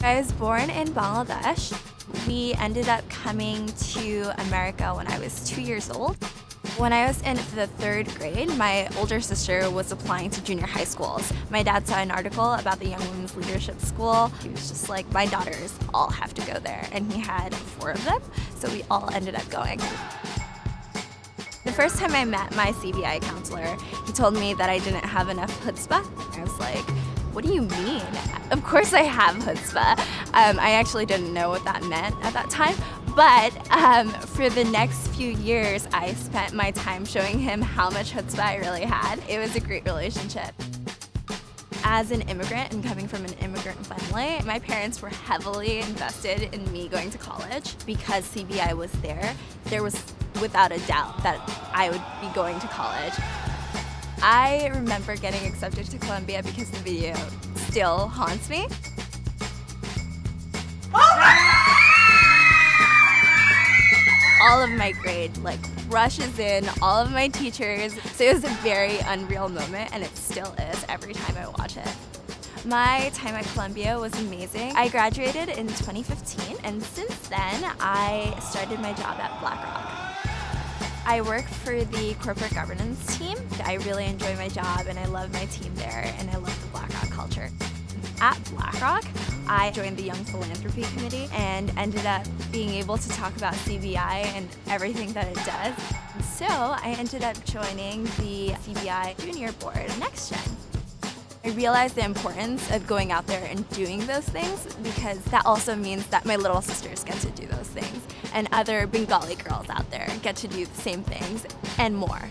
I was born in Bangladesh. We ended up coming to America when I was 2 years old. When I was in the third grade, my older sister was applying to junior high schools. My dad saw an article about the Young Women's Leadership School. He was just like, my daughters all have to go there. And he had 4 of them, so we all ended up going. The first time I met my CBI counselor, he told me that I didn't have enough chutzpah. I was like, what do you mean? Of course I have chutzpah. I actually didn't know what that meant at that time. But for the next few years, I spent my time showing him how much chutzpah I really had. It was a great relationship. As an immigrant and coming from an immigrant family, my parents were heavily invested in me going to college. Because CBI was there, there was without a doubt that I would be going to college. I remember getting accepted to Columbia because the video still haunts me. All of my grade like rushes in, all of my teachers. So it was a very unreal moment, and it still is every time I watch it. My time at Columbia was amazing. I graduated in 2015, and since then I started my job at BlackRock. I work for the corporate governance team. I really enjoy my job, and I love my team there, and I love the BlackRock culture. At BlackRock, I joined the Young Philanthropy Committee and ended up being able to talk about CBI and everything that it does. And so I ended up joining the CBI Junior Board NextGen. I realized the importance of going out there and doing those things, because that also means that my little sisters get to do those things, and other Bengali girls out there get to do the same things and more.